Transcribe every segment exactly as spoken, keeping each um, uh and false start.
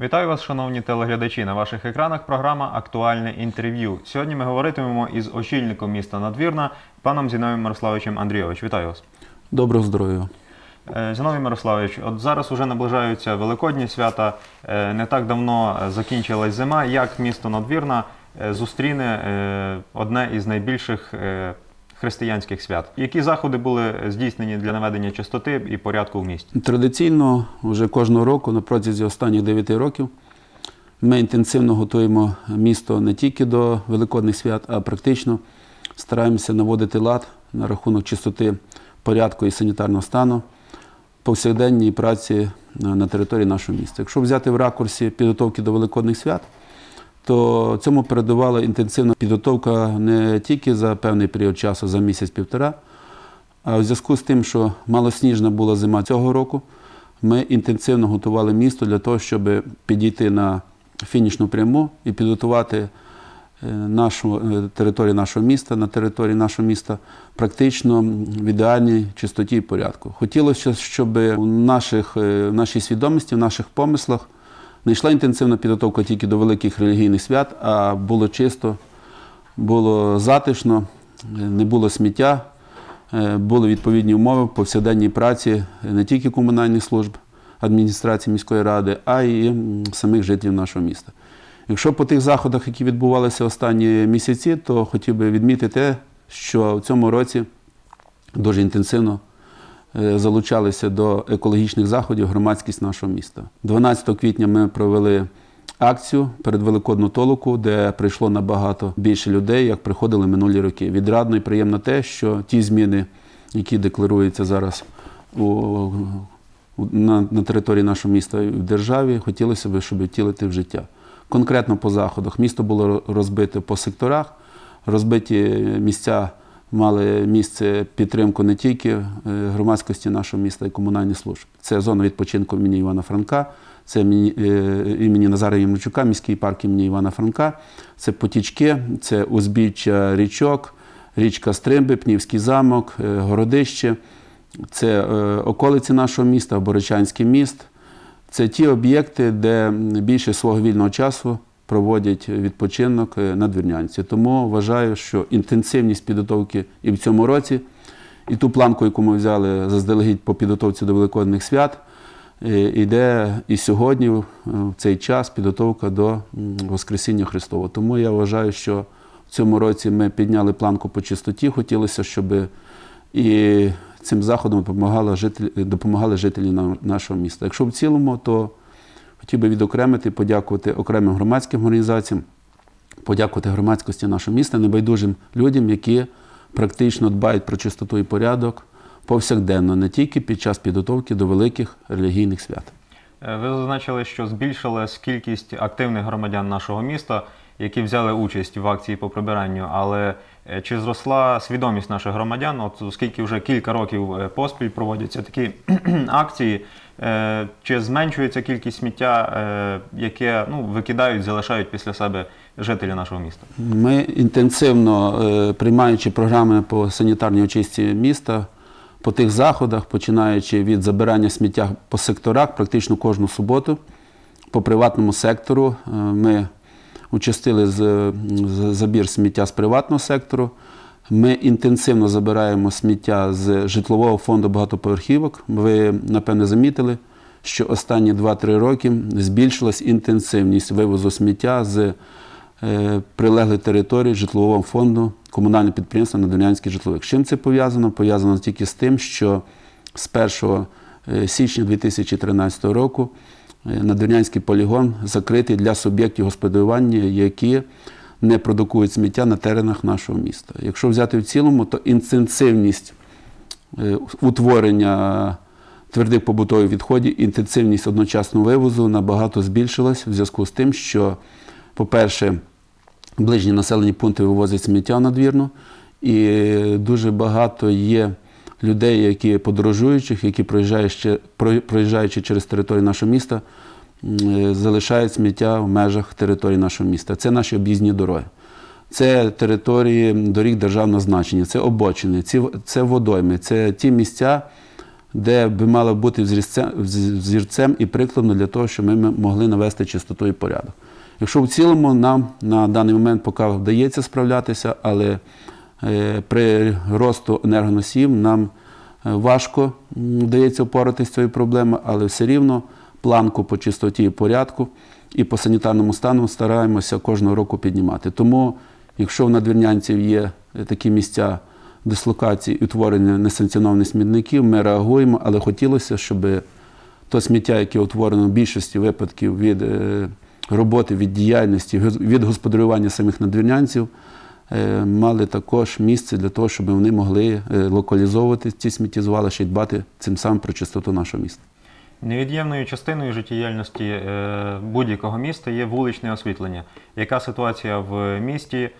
Вітаю вас, шановні телеглядачі. На ваших екранах програма «Актуальне інтерв'ю». Сьогодні ми говоритимемо із очільником міста Надвірна, паном Зіновієм Мирославичем Андрійовичем. Вітаю вас. Доброго здоров'я. Зіновій Мирославич, от зараз вже наближаються Великодні свята, не так давно закінчилась зима. Як місто Надвірна зустріне одне із найбільших християнських свят? Які заходи були здійснені для наведення чистоти і порядку в місті? Традиційно вже кожного року, на протязі останніх дев'яти років, ми інтенсивно готуємо місто не тільки до Великодних свят, а практично стараємося наводити лад на рахунок чистоти, порядку і санітарного стану повсякденній праці на території нашого міста. Якщо взяти в ракурсі підготовки до Великодних свят, то цьому передувала інтенсивна підготовка не тільки за певний період часу, за місяць-півтора, а в зв'язку з тим, що малосніжна була зима цього року, ми інтенсивно готували місто для того, щоб підійти на фінішну пряму і підготувати нашу територію нашого міста, на території нашого міста практично в ідеальній чистоті і порядку. Хотілося, щоб в наших, в нашій свідомості, в наших помислах не йшла інтенсивна підготовка тільки до великих релігійних свят, а було чисто, було затишно, не було сміття, були відповідні умови в повсякденній праці не тільки комунальних служб, адміністрації міської ради, а й самих жителів нашого міста. Якщо по тих заходах, які відбувалися останні місяці, то хотів би відмітити те, що в цьому році дуже інтенсивно залучалися до екологічних заходів громадськість нашого міста. дванадцятого квітня ми провели акцію перед Великодну толоку, де прийшло набагато більше людей, як приходили минулі роки. Відрадно і приємно те, що ті зміни, які декларуються зараз у, на, на території нашого міста і в державі, хотілося б, щоб втілити в життя. Конкретно по заходах. Місто було розбите по секторах, розбиті місця мали місце підтримку не тільки громадськості нашого міста і комунальних служб. Це зона відпочинку імені Івана Франка, це імені Назара Ямельчука, міський парк імені Івана Франка, це Потічки, це узбіччя річок, річка Стримби, Пнівський замок, Городище, це околиці нашого міста, Боричанський міст. Це ті об'єкти, де більше свого вільного часу проводять відпочинок надвірнянці. Тому вважаю, що інтенсивність підготовки і в цьому році, і ту планку, яку ми взяли заздалегідь по підготовці до Великодних свят, йде і сьогодні, в цей час, підготовка до Воскресіння Христова. Тому я вважаю, що в цьому році ми підняли планку по чистоті, хотілося, щоб і цим заходом допомагали жителі, допомагали жителі нашого міста. Якщо в цілому, то хотів би відокремити, подякувати окремим громадським організаціям, подякувати громадськості нашого міста, небайдужим людям, які практично дбають про чистоту і порядок повсякденно, не тільки під час підготовки до великих релігійних свят. Ви зазначили, що збільшилась кількість активних громадян нашого міста, які взяли участь в акції по прибиранню, але чи зросла свідомість наших громадян, от, оскільки вже кілька років поспіль проводяться такі акції, е, чи зменшується кількість сміття, е, яке ну, викидають, залишають після себе жителі нашого міста? Ми інтенсивно, е, приймаючи програми по санітарній очистці міста, по тих заходах, починаючи від забирання сміття по секторах, практично кожну суботу, по приватному сектору, е, ми участили забір сміття з приватного сектору. Ми інтенсивно забираємо сміття з житлового фонду багатоповерхівок. Ви, напевне, замітили, що останні два-три роки збільшилась інтенсивність вивозу сміття з прилеглих територій житлового фонду комунального підприємства «Надвірнянський житловик». З чим це пов'язано? Пов'язано тільки з тим, що з першого січня дві тисячі тринадцятого року Надвірнянський полігон закритий для суб'єктів господарювання, які не продукують сміття на теренах нашого міста. Якщо взяти в цілому, то інтенсивність утворення твердих побутових відходів, інтенсивність одночасного вивозу набагато збільшилась в зв'язку з тим, що, по-перше, ближні населені пункти вивозять сміття на Надвірну, і дуже багато є людей, які подорожуючих, які проїжджаючи, проїжджаючи через територію нашого міста, залишають сміття в межах території нашого міста. Це наші об'їзні дороги, це території доріг державного значення, це обочини, це водойми, це ті місця, де би мало бути взірцем і прикладом для того, щоб ми могли навести чистоту і порядок. Якщо в цілому нам на даний момент поки вдається справлятися, але при росту енергоносіїв нам важко вдається впоратися з цією проблемою, але все рівно планку по чистоті і порядку і по санітарному стану стараємося кожного року піднімати. Тому, якщо в надвірнянців є такі місця дислокації і утворення несанкціонованих смітників, ми реагуємо, але хотілося, щоб то сміття, яке утворено в більшості випадків від роботи, від діяльності, від господарювання самих надвірнянців, мали також місце для того, щоб вони могли локалізовувати ці сміттєзвалища і дбати цим самим про чистоту нашого міста. Невід'ємною частиною життєдіяльності будь-якого міста є вуличне освітлення. Яка ситуація в місті?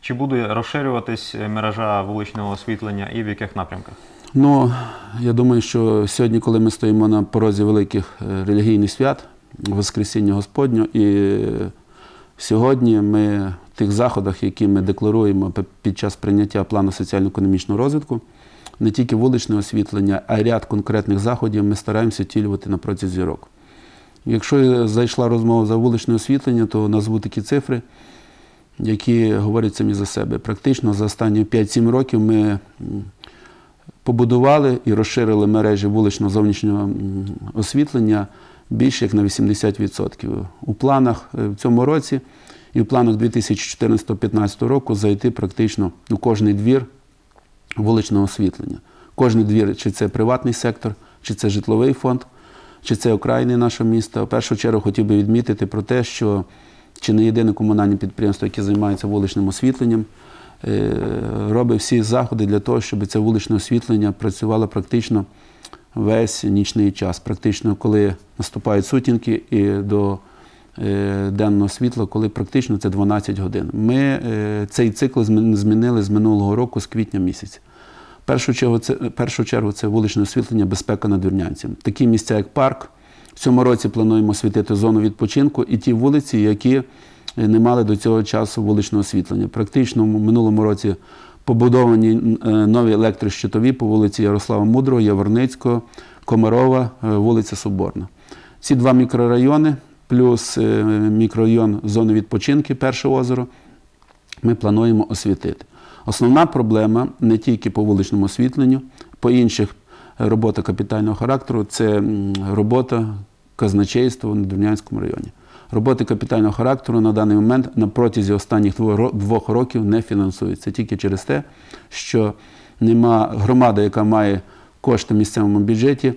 Чи буде розширюватись мережа вуличного освітлення і в яких напрямках? Ну, я думаю, що сьогодні, коли ми стоїмо на порозі великих релігійних свят, Воскресіння Господнього, і сьогодні ми в тих заходах, які ми декларуємо під час прийняття плану соціально-економічного розвитку, не тільки вуличне освітлення, а й ряд конкретних заходів ми стараємося втілювати на протязі року. Якщо зайшла розмова за вуличне освітлення, то назву такі цифри, які говорять самі за себе. Практично за останні п'ять-сім років ми побудували і розширили мережі вуличного зовнішнього освітлення більше як на вісімдесят відсотків. У планах в цьому році і в планах дві тисячі чотирнадцятого — дві тисячі п'ятнадцятого року зайти практично у кожний двір вуличного освітлення. Кожний двір, чи це приватний сектор, чи це житловий фонд, чи це окраїни нашого міста. В першу чергу хотів би відмітити про те, що чи не єдине комунальне підприємство, яке займається вуличним освітленням, робить всі заходи для того, щоб це вуличне освітлення працювало практично весь нічний час. Практично, коли наступають сутінки і до денного світла, коли практично це дванадцять годин. Ми цей цикл змінили з минулого року, з квітня місяця. В першу чергу це вуличне освітлення безпека надвірнянців. Такі місця, як парк. В цьому році плануємо освітити зону відпочинку і ті вулиці, які не мали до цього часу вуличного освітлення. Практично в минулому році побудовані нові електрощитові по вулиці Ярослава Мудрого, Яворницького, Комарова, вулиця Соборна. Ці два мікрорайони плюс мікрорайон зони відпочинки, Перше озеро, ми плануємо освітити. Основна проблема не тільки по вуличному освітленню, по інших робота капітального характеру – це робота казначейства в Надвірнянському районі. Роботи капітального характеру на даний момент на протязі останніх двох років не фінансуються. Тільки через те, що громада, яка має кошти в місцевому бюджеті,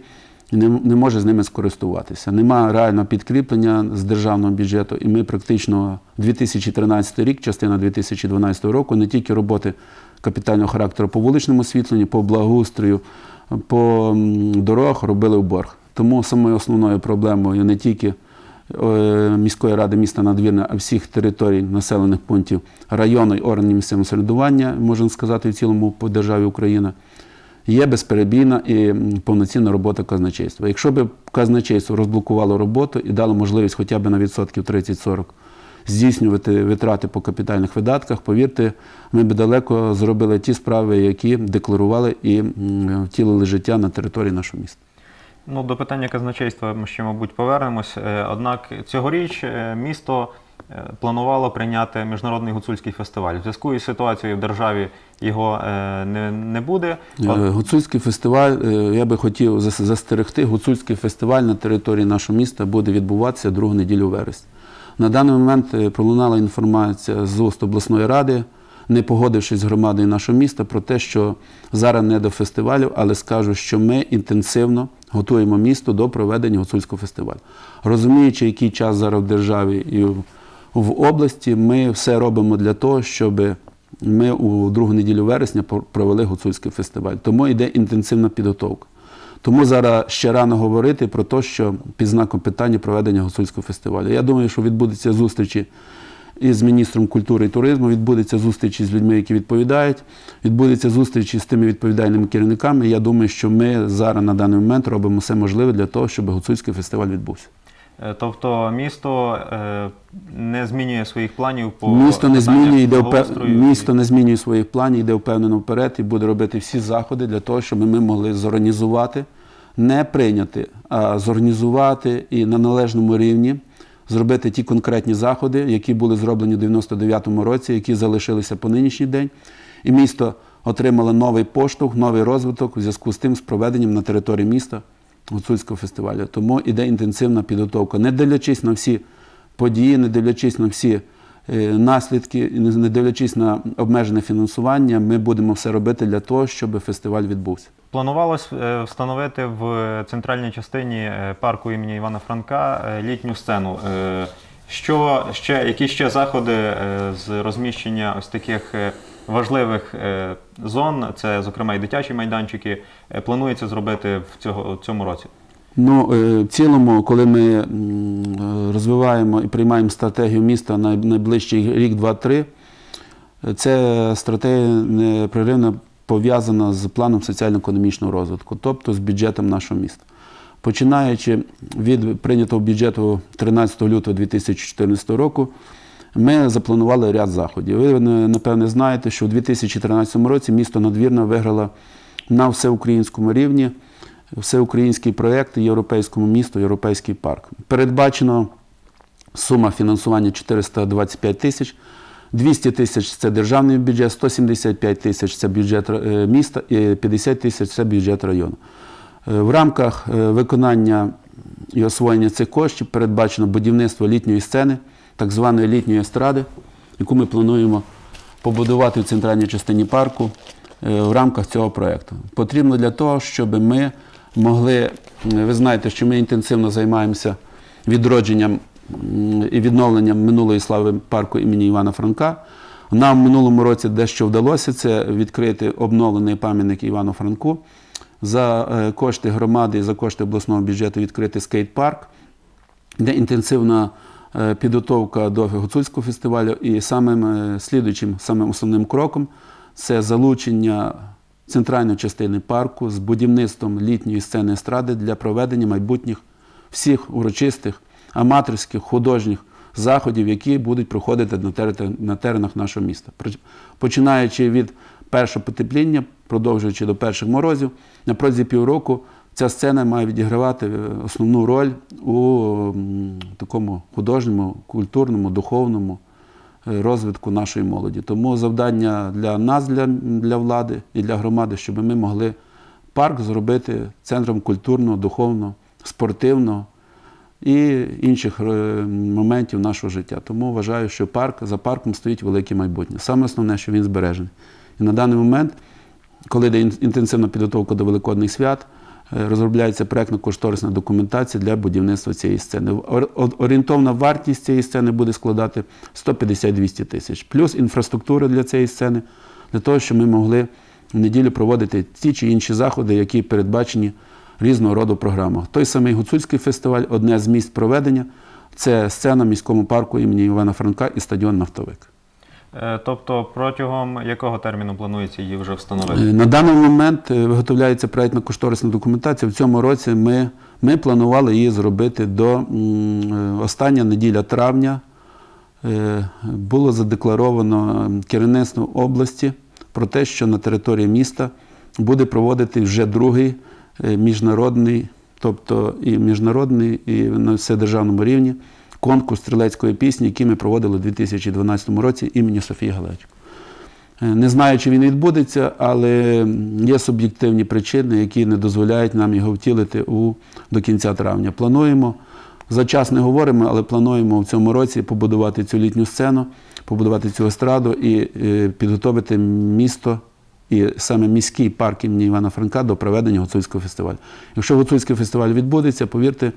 не може з ними скористуватися. Нема реального підкріплення з державного бюджету. І ми практично дві тисячі тринадцятий рік, частина дві тисячі дванадцятого року, не тільки роботи капітального характеру по вуличному освітленню, по благоустрою, по дорогах робили в борг. Тому самою основною проблемою не тільки міської ради міста Надвірна, а всіх територій, населених пунктів, району і органів місцевого самоврядування, можна сказати, в цілому по державі Україна, є безперебійна і повноцінна робота казначейства. Якщо б казначейство розблокувало роботу і дало можливість хоча б на відсотків тридцять-сорок здійснювати витрати по капітальних видатках, повірте, ми б далеко зробили ті справи, які декларували і втілили життя на території нашого міста. Ну, до питання казначейства ми ще, мабуть, повернемось. Однак цьогоріч місто планувало прийняти Міжнародний гуцульський фестиваль. В зв'язку із ситуацією в державі його не буде. Гуцульський фестиваль, я би хотів застерегти, гуцульський фестиваль на території нашого міста буде відбуватися другу неділю вересня. На даний момент пролунала інформація з уст обласної ради, не погодившись з громадою нашого міста, про те, що зараз не до фестивалів, але скажу, що ми інтенсивно готуємо місто до проведення гуцульського фестивалю. Розуміючи, який час зараз в державі і в області, ми все робимо для того, щоб ми у другу неділю вересня провели гуцульський фестиваль. Тому йде інтенсивна підготовка. Тому зараз ще рано говорити про те, що під знаком питання проведення гуцульського фестивалю. Я думаю, що відбудуться зустрічі із міністром культури і туризму, відбудуться зустрічі з людьми, які відповідають, відбудуться зустрічі з тими відповідальними керівниками. Я думаю, що ми зараз на даний момент робимо все можливе для того, щоб гуцульський фестиваль відбувся. Тобто місто не не змінює своїх планів по благоустрою? Місто не змінює своїх планів, йде впевнено вперед і буде робити всі заходи для того, щоб ми могли зорганізувати, не прийняти, а зорганізувати і на належному рівні зробити ті конкретні заходи, які були зроблені в дев'яносто дев'ятому році, які залишилися по нинішній день. І місто отримало новий поштовх, новий розвиток у зв'язку з тим, з проведенням на території міста Гуцульського фестивалю. Тому йде інтенсивна підготовка. Не дивлячись на всі події, не дивлячись на всі наслідки, не дивлячись на обмежене фінансування, ми будемо все робити для того, щоб фестиваль відбувся. Планувалось встановити в центральній частині парку імені Івана Франка літню сцену. Які ще заходи з розміщення ось таких важливих зон, це, зокрема, і дитячі майданчики, планується зробити в цьому році? Ну, в цілому, коли ми розвиваємо і приймаємо стратегію міста на найближчий рік, два-три, це стратегія непреривно пов'язана з планом соціально-економічного розвитку, тобто з бюджетом нашого міста. Починаючи від прийнятого бюджету тринадцятого лютого дві тисячі чотирнадцятого року, ми запланували ряд заходів. Ви, напевне, знаєте, що у дві тисячі тринадцятому році місто Надвірна виграло на всеукраїнському рівні всеукраїнський проєкт «Європейському місту, Європейський парк». Передбачено сума фінансування чотириста двадцять п'ять тисяч, двісті тисяч – це державний бюджет, сто сімдесят п'ять тисяч – це бюджет міста і п'ятдесят тисяч – це бюджет району. В рамках виконання і освоєння цих коштів передбачено будівництво літньої сцени, так званої літньої естради, яку ми плануємо побудувати в центральній частині парку в рамках цього проєкту. Потрібно для того, щоб ми могли, ви знаєте, що ми інтенсивно займаємося відродженням і відновленням минулої слави парку імені Івана Франка. Нам в минулому році дещо вдалося, це відкрити обновлений пам'ятник Івану Франку. За кошти громади і за кошти обласного бюджету відкрити скейт-парк, де інтенсивна підготовка до Гуцульського фестивалю. І самим слідуючим, самим основним кроком – це залучення центральної частини парку з будівництвом літньої сцени естради для проведення майбутніх всіх урочистих, аматорських, художніх заходів, які будуть проходити на теренах нашого міста. Починаючи від першого потепління, продовжуючи до перших морозів, на протязі півроку ця сцена має відігравати основну роль у такому художньому, культурному, духовному розвитку нашої молоді. Тому завдання для нас, для влади і для громади, щоб ми могли парк зробити центром культурного, духовного, спортивного і інших моментів нашого життя. Тому вважаю, що за парком стоїть велике майбутнє. Саме основне, що він збережений. І на даний момент, коли йде інтенсивна підготовка до Великодних свят, розробляється проєктно-кошторисна документація для будівництва цієї сцени. Орієнтовна вартість цієї сцени буде складати сто п'ятдесят - двісті тисяч. Плюс інфраструктура для цієї сцени, для того, щоб ми могли в неділю проводити ті чи інші заходи, які передбачені різного роду програмах. Той самий Гуцульський фестиваль, одне з місць проведення – це сцена в міському парку імені Івана Франка і стадіон «Нафтовик». Тобто протягом якого терміну планується її вже встановити? На даний момент виготовляється проєктно-кошторисна документація. В цьому році ми, ми планували її зробити до остання неділя травня. Було задекларовано керівництво області про те, що на території міста буде проводити вже другий міжнародний, тобто і міжнародний, і на вседержавному рівні, конкурс стрілецької пісні, який ми проводили у дві тисячі дванадцятому році імені Софії Галечко. Не знаю, чи він відбудеться, але є суб'єктивні причини, які не дозволяють нам його втілити до кінця травня. Плануємо, за час не говоримо, але плануємо в цьому році побудувати цю літню сцену, побудувати цю естраду і підготовити місто і саме міський парк імені Івана Франка до проведення Гуцульського фестивалю. Якщо Гуцульський фестиваль відбудеться, повірте,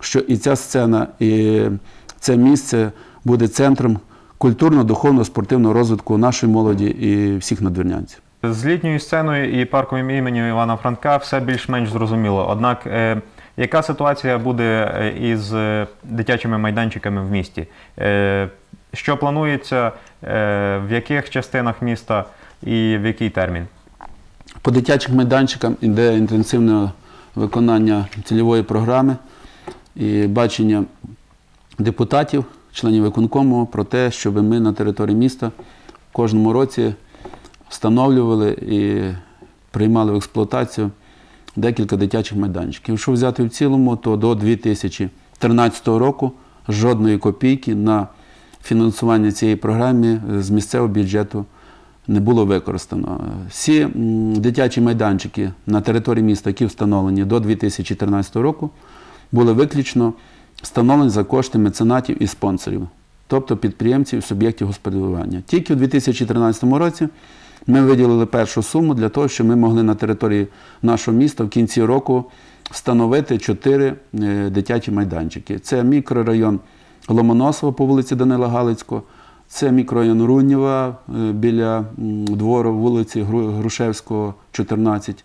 що і ця сцена, і це місце буде центром культурно-духовно-спортивного розвитку нашої молоді і всіх надвірнянців. З літньою сценою і парком імені Івана Франка все більш-менш зрозуміло. Однак, яка ситуація буде із дитячими майданчиками в місті? Що планується, в яких частинах міста і в який термін? По дитячих майданчикам йде інтенсивне виконання цільової програми і бачення депутатів, членів виконкому про те, щоб ми на території міста в кожному році встановлювали і приймали в експлуатацію декілька дитячих майданчиків. Якщо взяти в цілому, то до дві тисячі тринадцятого року жодної копійки на фінансування цієї програми з місцевого бюджету не було використано. Всі дитячі майданчики на території міста, які встановлені до дві тисячі тринадцятого року, були виключно встановлені за кошти меценатів і спонсорів, тобто підприємців і суб'єктів господарювання. Тільки в дві тисячі тринадцятому році ми виділили першу суму для того, щоб ми могли на території нашого міста в кінці року встановити чотири дитячі майданчики. Це мікрорайон Ломоносова по вулиці Данила Галицького, це мікрорайон Руднєва біля двору вулиці Грушевського, чотирнадцять.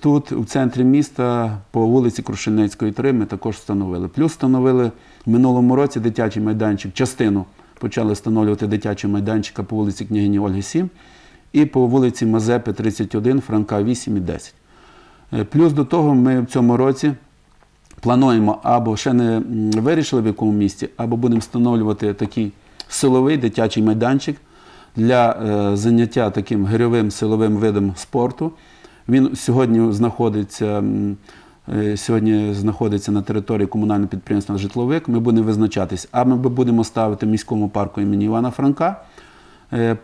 Тут, в центрі міста, по вулиці Крушинецької, три, ми також встановили. Плюс встановили в минулому році дитячий майданчик, частину почали встановлювати дитячий майданчик по вулиці Княгині Ольги, сім, і по вулиці Мазепи, тридцять один, Франка, вісім і десять. Плюс до того ми в цьому році плануємо, або ще не вирішили в якому місці, або будемо встановлювати такий силовий дитячий майданчик для заняття таким гирьовим силовим видом спорту. Він сьогодні знаходиться, сьогодні знаходиться на території комунального підприємства «Житловик». Ми будемо визначатись, а ми будемо ставити в міському парку імені Івана Франка.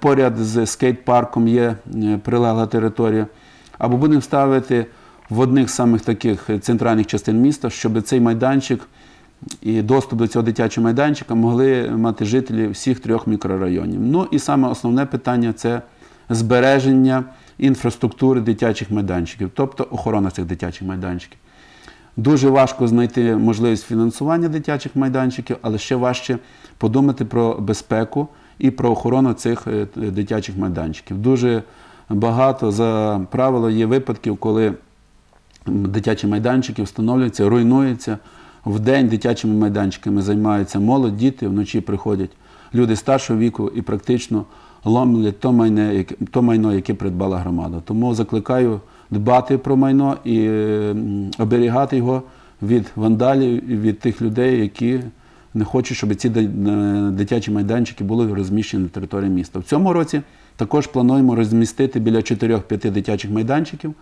Поряд з скейт-парком є прилегла територія. Або будемо ставити в одних з самих таких центральних частин міста, щоб цей майданчик і доступ до цього дитячого майданчика могли мати жителі всіх трьох мікрорайонів. Ну і саме основне питання – це збереження інфраструктури дитячих майданчиків, тобто охорона цих дитячих майданчиків. Дуже важко знайти можливість фінансування дитячих майданчиків, але ще важче подумати про безпеку і про охорону цих дитячих майданчиків. Дуже багато, за правило, є випадків, коли дитячі майданчики встановлюються, руйнуються. Вдень дитячими майданчиками займаються молодь, діти, вночі приходять люди старшого віку і практично ломлять то майно, яке придбала громада. Тому закликаю дбати про майно і оберігати його від вандалів і від тих людей, які не хочуть, щоб ці дитячі майданчики були розміщені на території міста. В цьому році також плануємо розмістити біля чотирьох-п'яти дитячих майданчиків.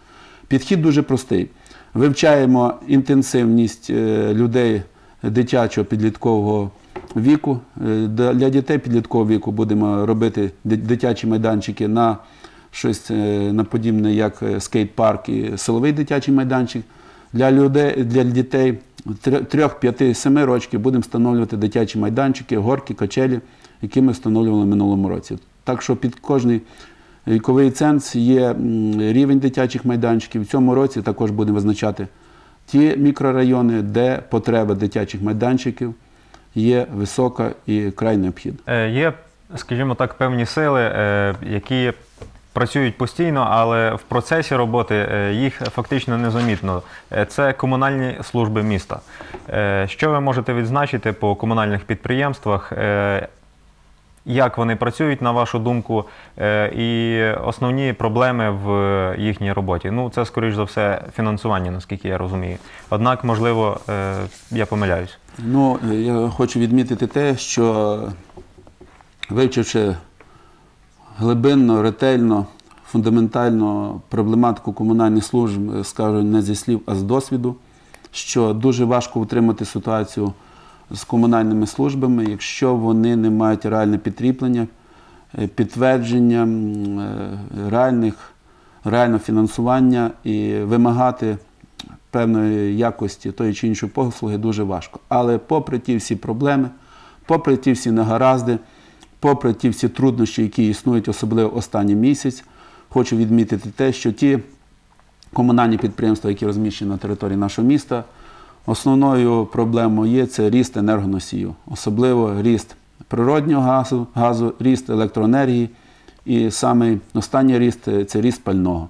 Підхід дуже простий. Вивчаємо інтенсивність людей дитячого підліткового віку. Для дітей підліткового віку будемо робити дитячі майданчики на щось подібне, як скейт-парк і силовий дитячий майданчик. Для дітей трьох-п'яти-семи років будемо встановлювати дитячі майданчики, горки, качелі, які ми встановлювали в минулому році. Так що під кожний віковий ценз є рівень дитячих майданчиків. В цьому році також будемо визначати ті мікрорайони, де потреба дитячих майданчиків є висока і край необхідна. Є, скажімо так, певні сили, які працюють постійно, але в процесі роботи їх фактично незамітно. Це комунальні служби міста. Що ви можете відзначити по комунальних підприємствах? Як вони працюють, на вашу думку, і основні проблеми в їхній роботі? Ну, це, скоріш за все, фінансування, наскільки я розумію. Однак, можливо, я помиляюсь. Ну, я хочу відмітити те, що, вивчивши глибинно, ретельно, фундаментально проблематику комунальних служб, скажу не зі слів, а з досвіду, що дуже важко утримати ситуацію з комунальними службами, якщо вони не мають реальне підкріплення, підтвердження, реального фінансування і вимагати певної якості тої чи іншої послуги дуже важко. Але попри ті всі проблеми, попри ті всі негаразди, попри ті всі труднощі, які існують особливо останній місяць, хочу відмітити те, що ті комунальні підприємства, які розміщені на території нашого міста, основною проблемою є це ріст енергоносіїв, особливо ріст природнього газу, ріст електроенергії і саме останній ріст – це ріст пального.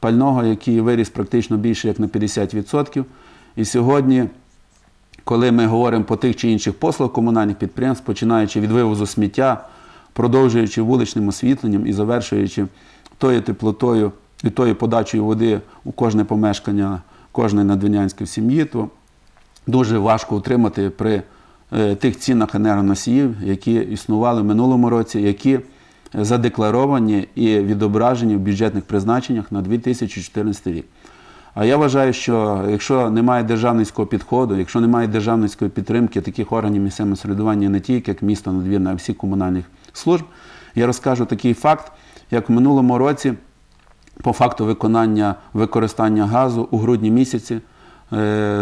Пального, який виріс практично більше, як на п'ятдесят відсотків. І сьогодні, коли ми говоримо про тих чи інших послуг комунальних підприємств, починаючи від вивозу сміття, продовжуючи вуличним освітленням і завершуючи тою теплотою і тою подачею води у кожне помешкання кожної надвірнянської сім'ї, то дуже важко утримати при тих цінах енергоносіїв, які існували в минулому році, які задекларовані і відображені в бюджетних призначеннях на дві тисячі чотирнадцятий рік. А я вважаю, що якщо немає державницького підходу, якщо немає державницької підтримки таких органів місцевого самоврядування, не тільки як місто Надвірна, а всіх комунальних служб, я розкажу такий факт, як в минулому році по факту виконання використання газу у грудні місяці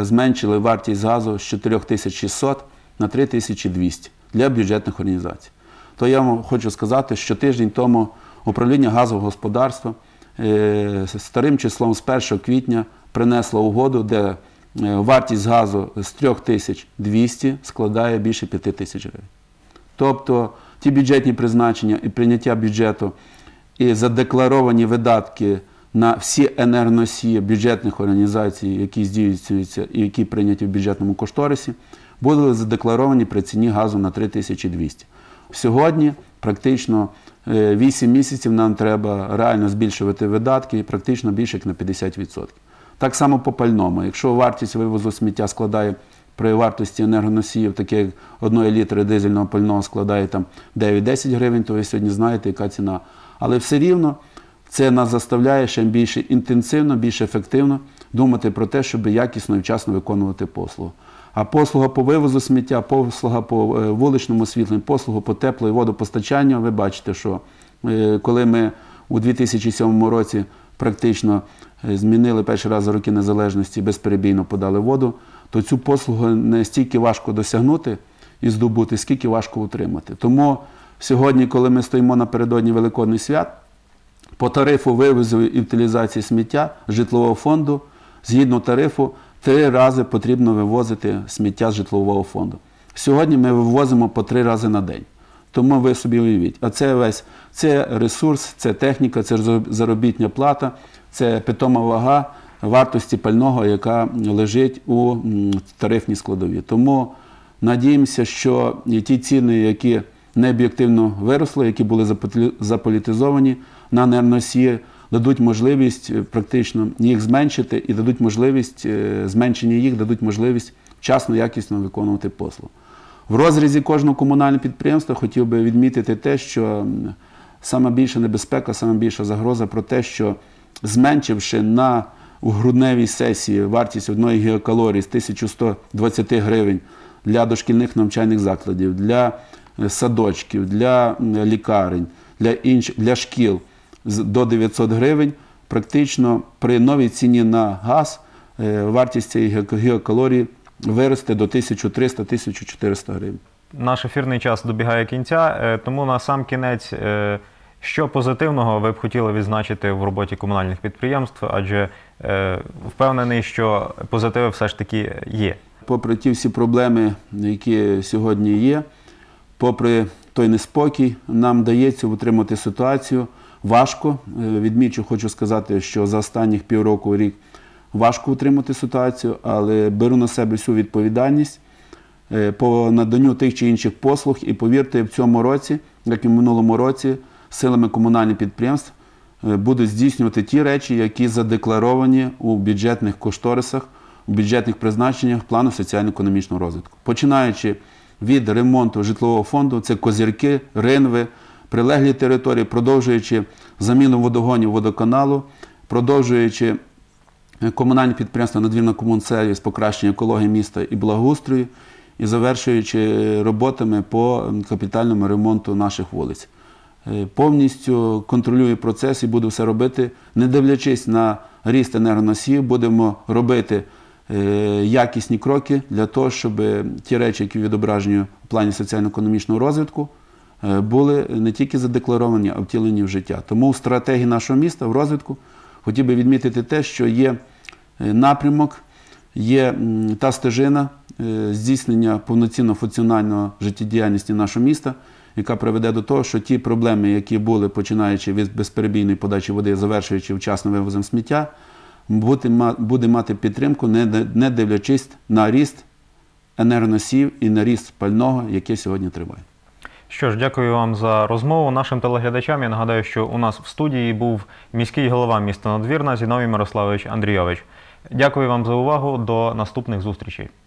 зменшили вартість газу з чотирьох тисяч шістсот на три тисячі двісті для бюджетних організацій. То я вам хочу сказати, що тиждень тому управління газового господарства старим числом з першого квітня принесло угоду, де вартість газу з трьох тисяч двохсот складає більше п'яти тисяч гривень. Тобто ті бюджетні призначення і прийняття бюджету, і задекларовані видатки на всі енергоносії бюджетних організацій, які здійснюються і які прийняті в бюджетному кошторисі, були задекларовані при ціні газу на три тисячі двісті. Сьогодні практично вісім місяців нам треба реально збільшувати видатки, практично більше, як на п'ятдесят відсотків. Так само по пальному. Якщо вартість вивозу сміття складає при вартості енергоносіїв, таке як одної літри дизельного пального складає дев'ять-десять гривень, то ви сьогодні знаєте, яка ціна. Але все рівно це нас заставляє ще більше інтенсивно, більш ефективно думати про те, щоб якісно і вчасно виконувати послугу. А послуга по вивозу сміття, послуга по вуличному освітленню, послуга по тепло- і водопостачанню, ви бачите, що коли ми у дві тисячі сьомому році практично змінили перший раз за роки незалежності, безперебійно подали воду, то цю послугу не стільки важко досягнути і здобути, скільки важко утримати. Тому сьогодні, коли ми стоїмо напередодні Великодніх свят, по тарифу вивозу і утилізації сміття житлового фонду, згідно тарифу, три рази потрібно вивозити сміття з житлового фонду. Сьогодні ми вивозимо по три рази на день. Тому ви собі уявіть. А це весь ресурс, це техніка, це заробітна плата, це питома вага вартості пального, яка лежить у тарифній складові. Тому надіємося, що ті ціни, які необ'єктивно виросли, які були заполітизовані на енергоносії, дадуть можливість практично їх зменшити і дадуть можливість, зменшення їх дадуть можливість вчасно, якісно виконувати послугу. В розрізі кожного комунального підприємства хотів би відмітити те, що найбільша небезпека, найбільша загроза про те, що зменшивши на грудневій сесії вартість одної гігакалорії з тисячі ста двадцяти гривень для дошкільних навчальних закладів, для садочків, для лікарень, для, інш... для шкіл, до дев'ятсот гривень, практично при новій ціні на газ вартість цієї гігакалорії виросте до тисячі трьохсот - тисячі чотирьохсот гривень. Наш ефірний час добігає кінця, тому на сам кінець, що позитивного ви б хотіли відзначити в роботі комунальних підприємств, адже впевнений, що позитиви все ж таки є. Попри ті всі проблеми, які сьогодні є, попри той неспокій, нам вдається утримати ситуацію. Важко, відмічу, хочу сказати, що за останніх півроку, рік важко утримати ситуацію, але беру на себе всю відповідальність по наданню тих чи інших послуг. І повірте, в цьому році, як і в минулому році, силами комунальних підприємств будуть здійснювати ті речі, які задекларовані у бюджетних кошторисах, у бюджетних призначеннях плану соціально-економічного розвитку. Починаючи від ремонту житлового фонду, це козирки, ринви, прилеглі території, продовжуючи заміну водогонів водоканалу, продовжуючи комунальні підприємства «Надвірна комунсервіс», покращення екології міста і благоустрою, і завершуючи роботами по капітальному ремонту наших вулиць. Повністю контролюю процес і буду все робити. Не дивлячись на ріст енергоносіїв, будемо робити якісні кроки для того, щоб ті речі, які відображені в плані соціально-економічного розвитку, були не тільки задекларовані, а втілені в життя. Тому в стратегії нашого міста, в розвитку, хотів би відмітити те, що є напрямок, є та стежина здійснення повноцінно функціональної життєдіяльності нашого міста, яка приведе до того, що ті проблеми, які були, починаючи від безперебійної подачі води, завершуючи вчасно вивозом сміття, буде мати підтримку, не дивлячись на ріст енергоносіїв і на ріст пального, яке сьогодні триває. Що ж, дякую вам за розмову. Нашим телеглядачам я нагадаю, що у нас в студії був міський голова міста Надвірна Зіновій Мирославич Андрійович. Дякую вам за увагу. До наступних зустрічей.